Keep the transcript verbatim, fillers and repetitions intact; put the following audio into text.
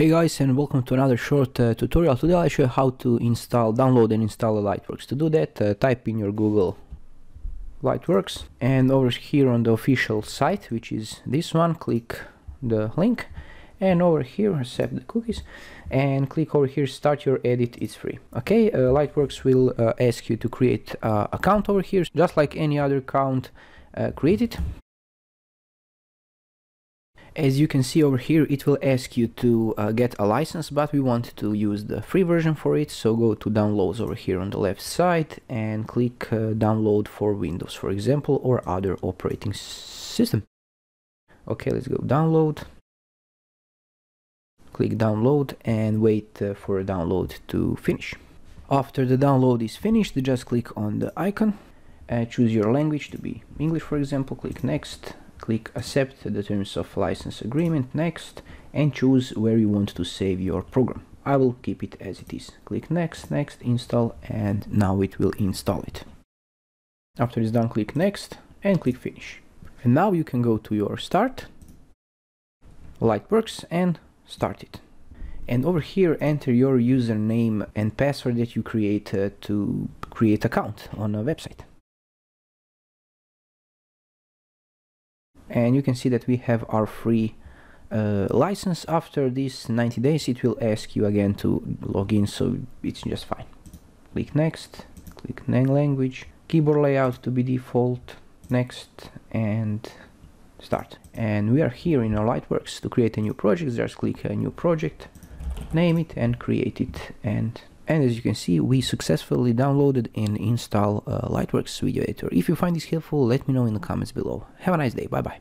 Hey guys, and welcome to another short uh, tutorial. Today I'll show you how to install, download and install the Lightworks. To do that, uh, type in your Google Lightworks, and over here on the official site, which is this one, click the link, and over here accept the cookies, and click over here start your edit, it's free. Okay, uh, Lightworks will uh, ask you to create an uh, account over here, just like any other account uh, created. As you can see over here, it will ask you to uh, get a license, but we want to use the free version for it, so go to downloads over here on the left side and click uh, download for Windows, for example, or other operating system. Okay, let's go download, click download and wait uh, for a download to finish. After the download is finished, just click on the icon, uh, choose your language to be English, for example, click next. Click accept the terms of license agreement, next, and choose where you want to save your program. I will keep it as it is. Click next, next, install, and now it will install it. After it's done, click next and click finish. And now you can go to your start, Lightworks, and start it. And over here, enter your username and password that you create uh, to create account on a website. And you can see that we have our free uh, license. After these ninety days, it will ask you again to log in, so it's just fine. Click next, click name language, keyboard layout to be default, next, and start. And we are here in our Lightworks to create a new project. Just click a new project, name it and create it. And And as you can see, we successfully downloaded and installed uh, Lightworks video editor. If you find this helpful, let me know in the comments below. Have a nice day. Bye bye.